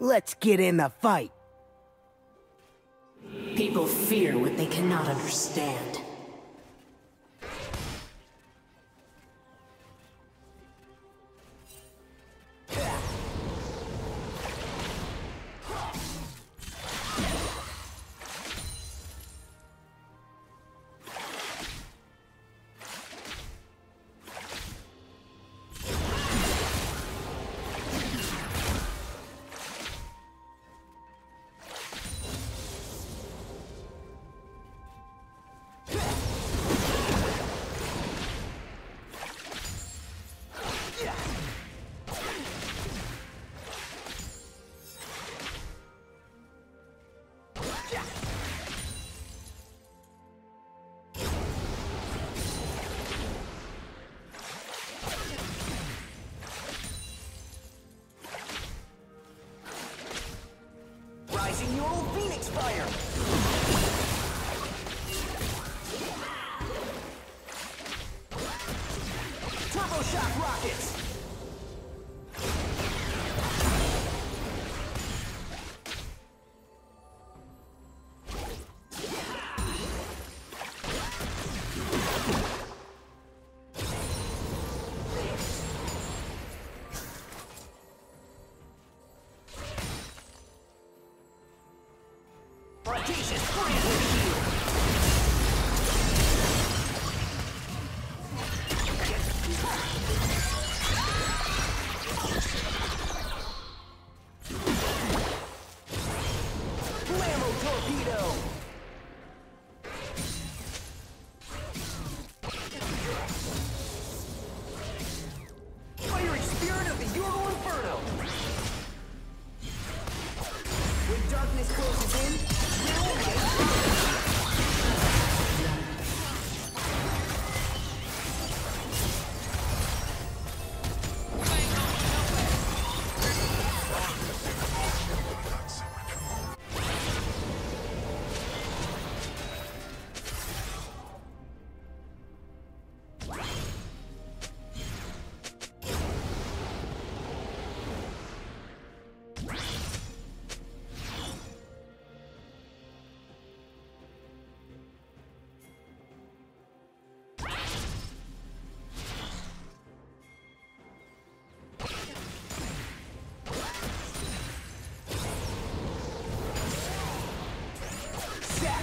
Let's get in the fight. People fear what they cannot understand.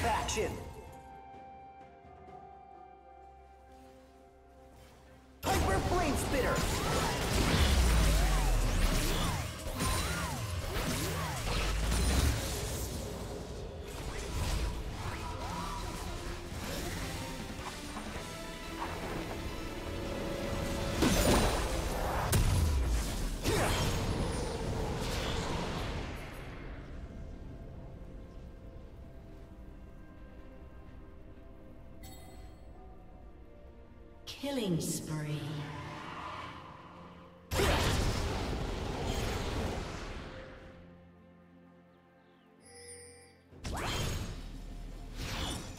Action! Hyper Flame Spitter! Killing spree.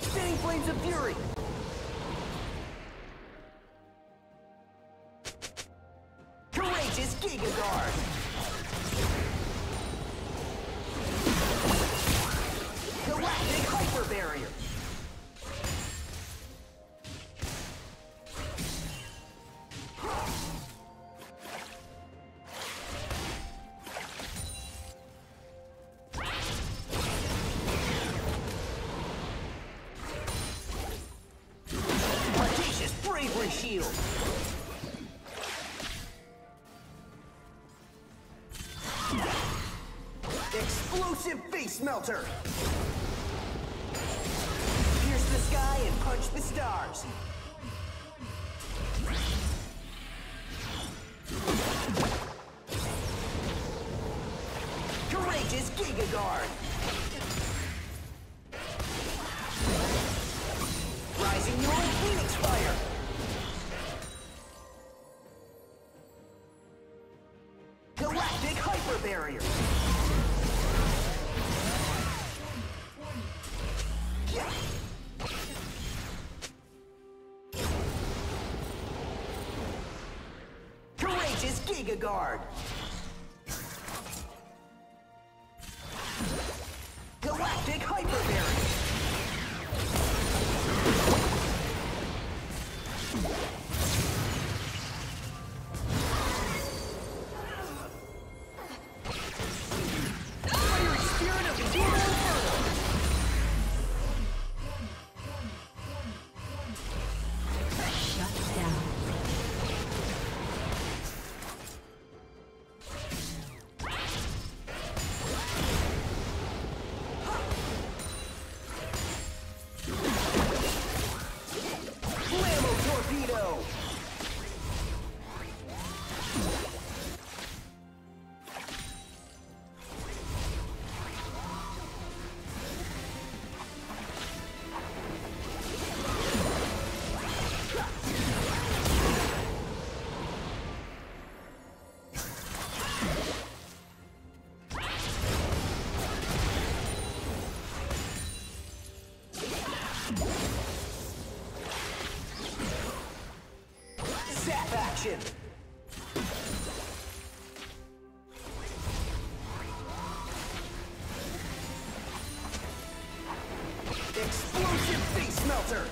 Spinning flames of fury. Courageous Giga Guard. Galactic Hyper Barrier. Explosive face melter. Pierce the sky and punch the stars. Courageous Giga Guard. Rising your Phoenix Fire. Galactic Hyper Barrier. Courageous Giga Guard. 现。 Explosive face melter.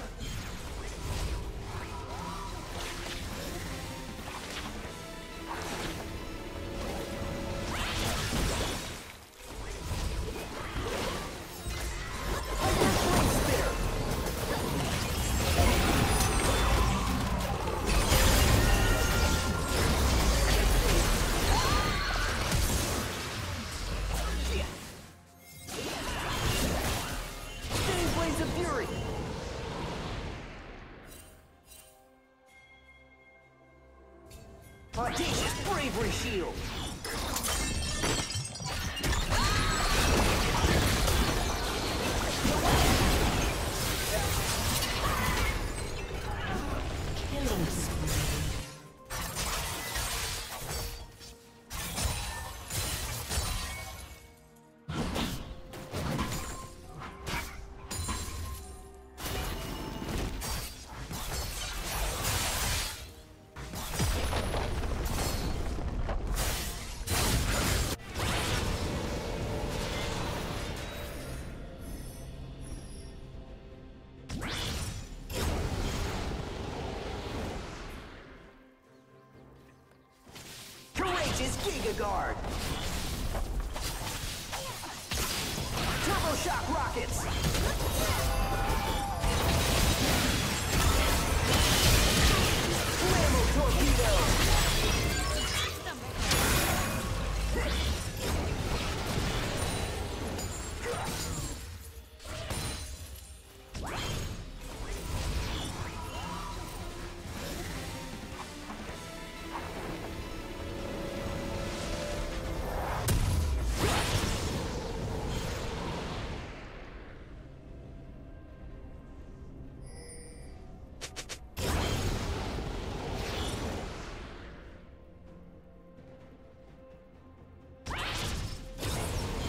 Audacious bravery shield. Is Giga Guard. Turbo Shock Rockets. Flammo Torpedo.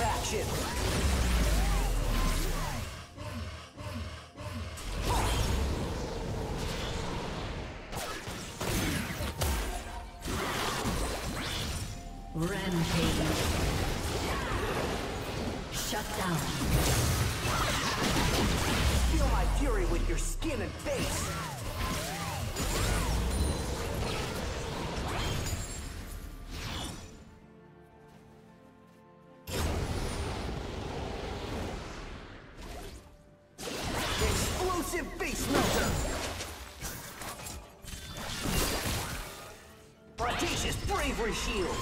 Action. Rampage. Shut down. Feel my fury with your skin and face. Face melter. Audacious bravery shield.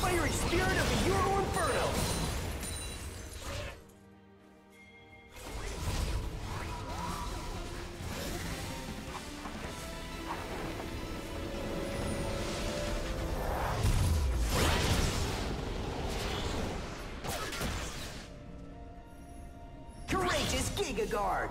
Fiery spirit of the Euro Inferno. Giga Guard.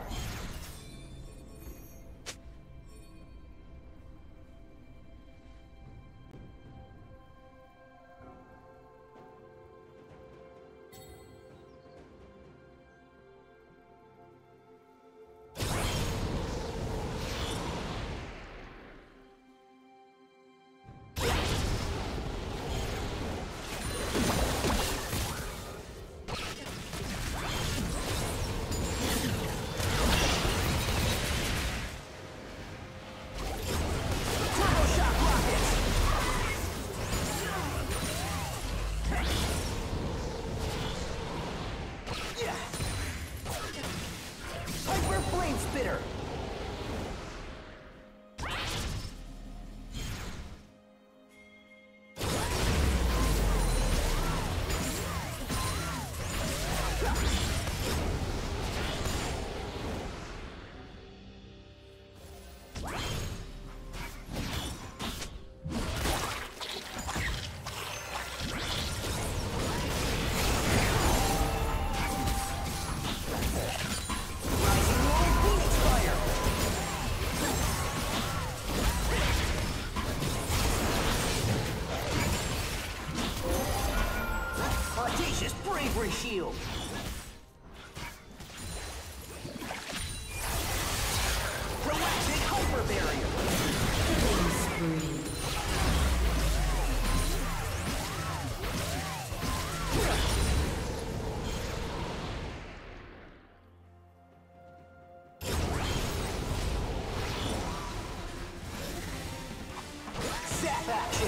Captured.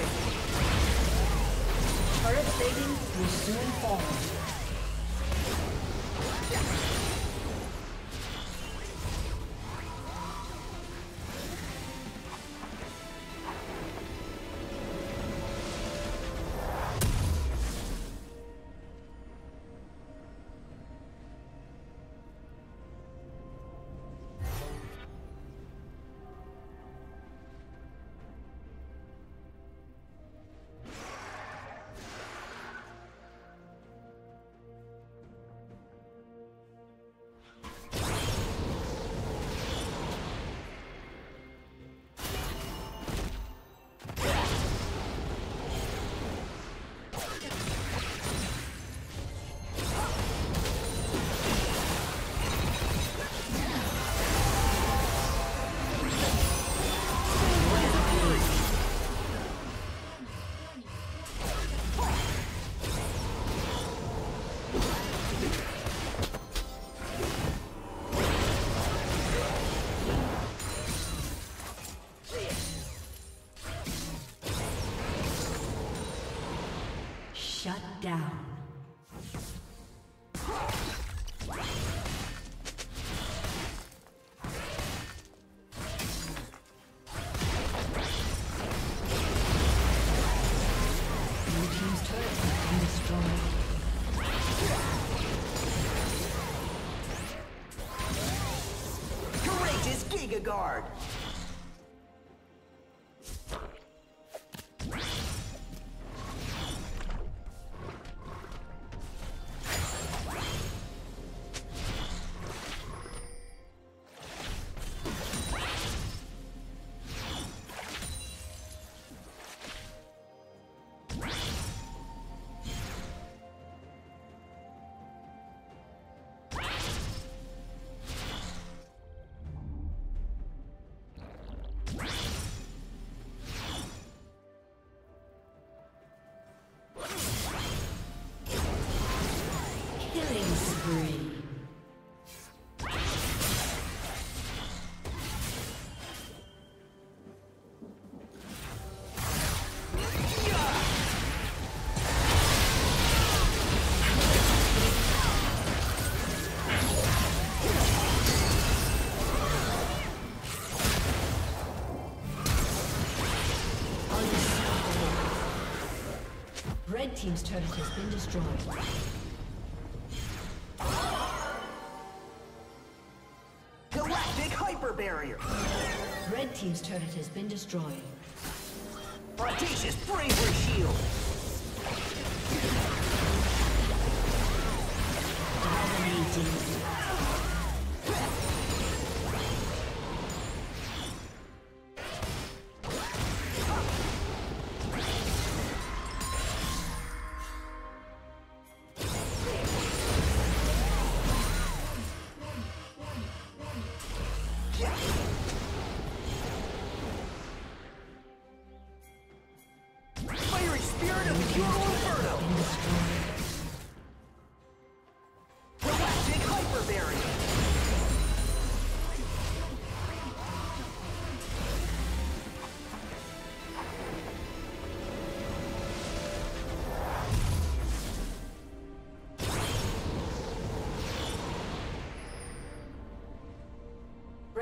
Turret plating will soon fall. Shut down. Courageous Giga Guard. Red team's turret has been destroyed. Galactic hyper barrier. Red team's turret has been destroyed. Audacious bravery shield. Dominating.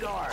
guard.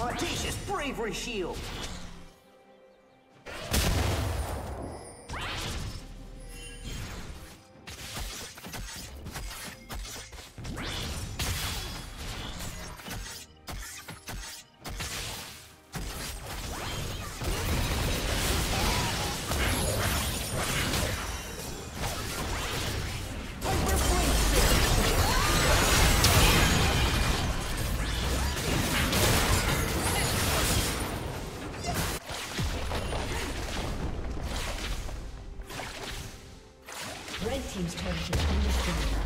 Audacious bravery shield. Team's turret has been destroyed.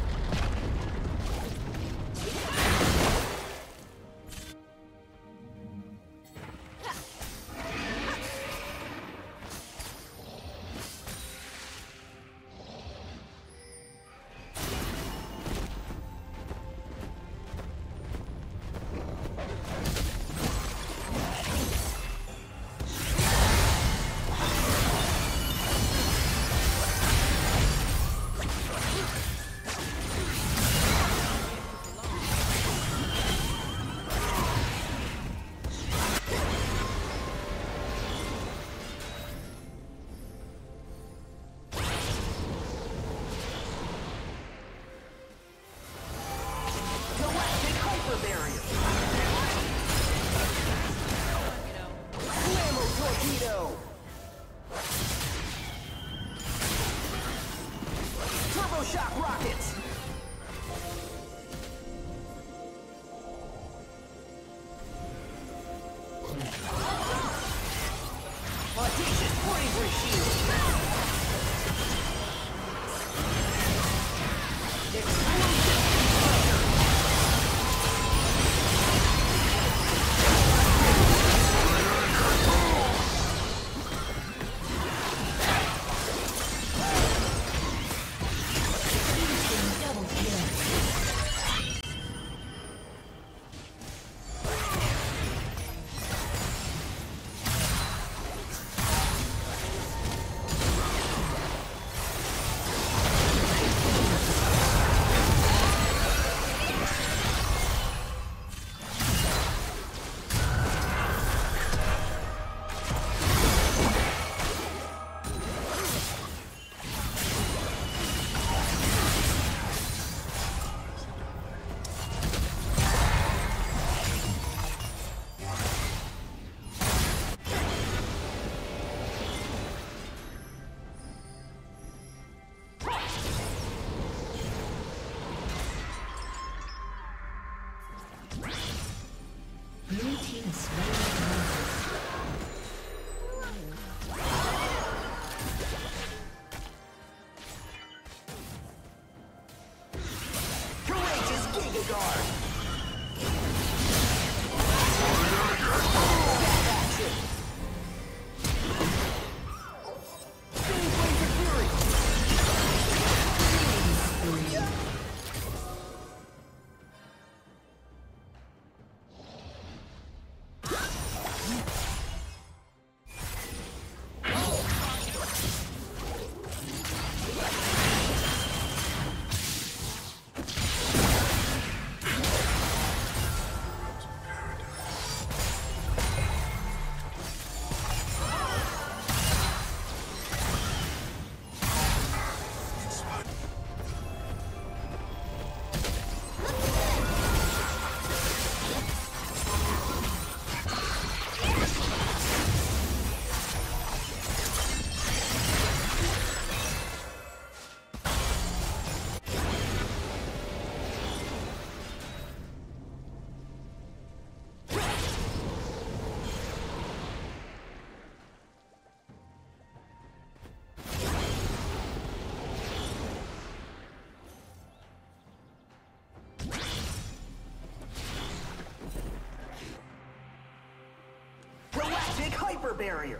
upper barrier.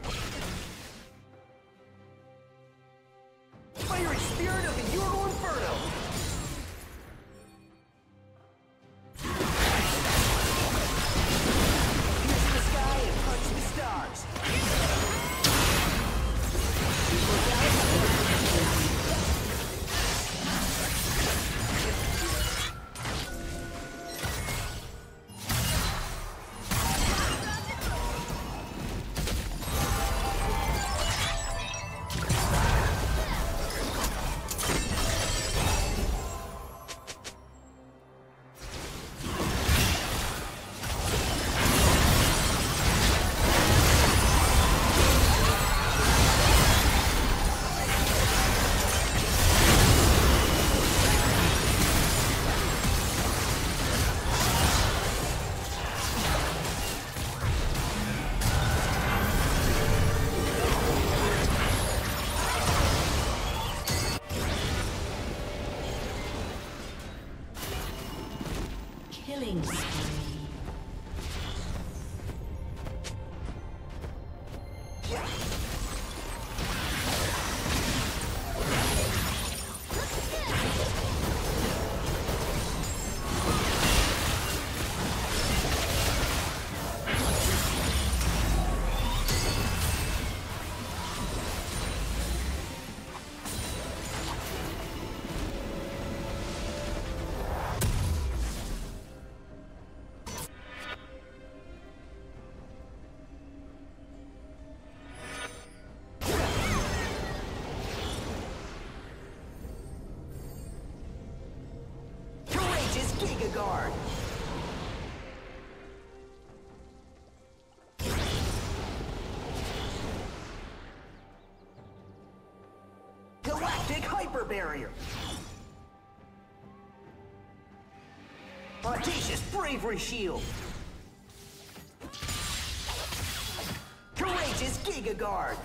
Fiery Spirit of the Ural Inferno. Pierce the sky and punch the stars. Guard. Galactic Hyper Barrier. Audacious Bravery Shield. Courageous Giga Guard.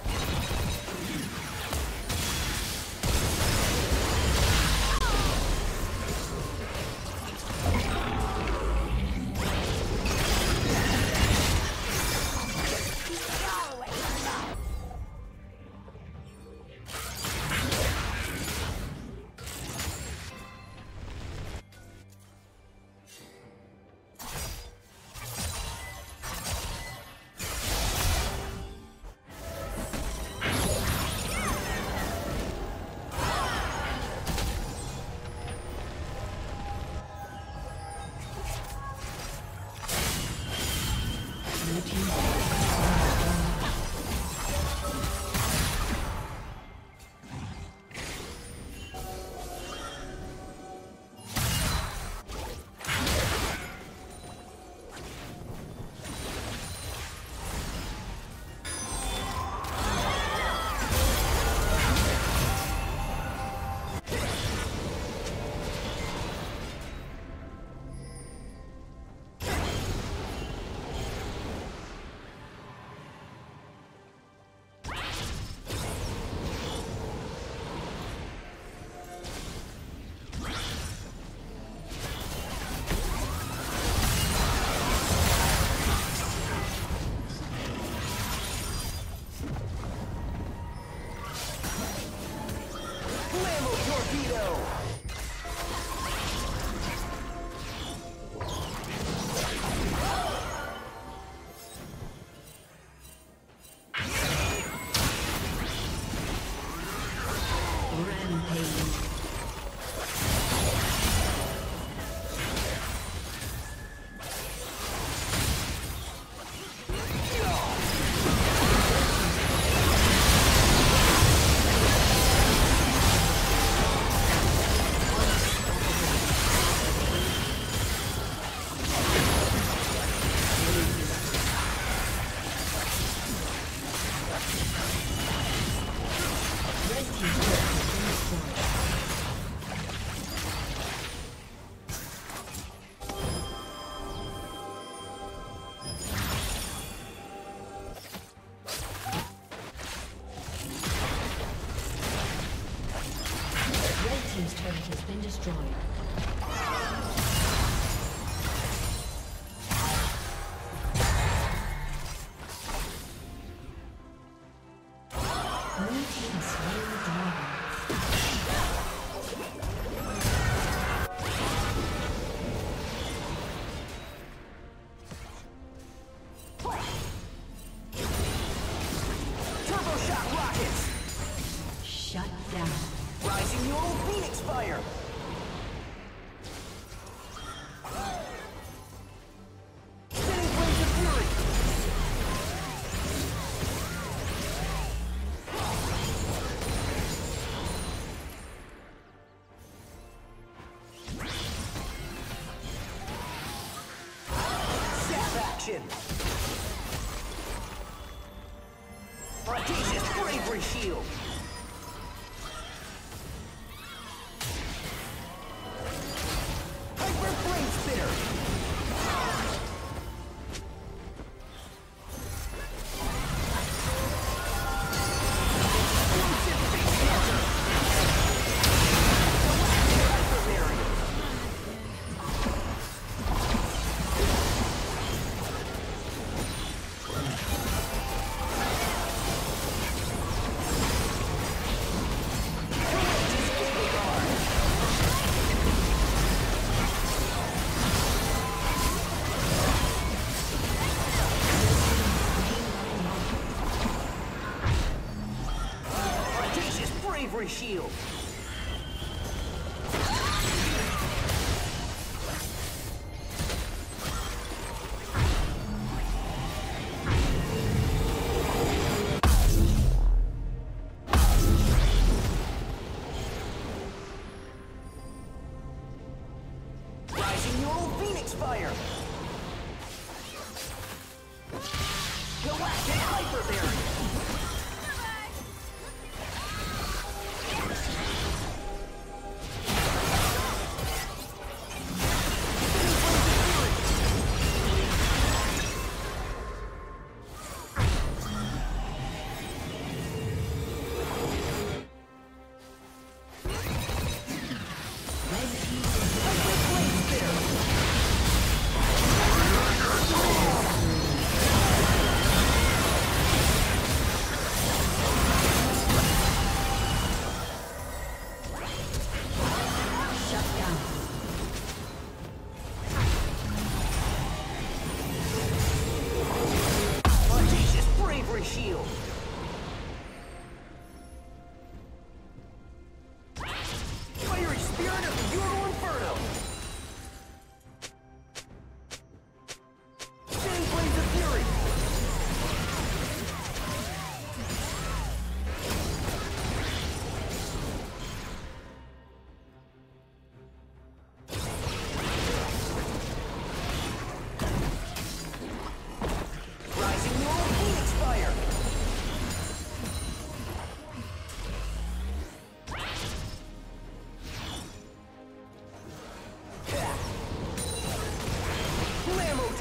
Prodigious bravery shield. Hyper flame spitter. Shield. Rising your old Phoenix fire. Galactic hyper barrier.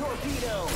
Torpedo!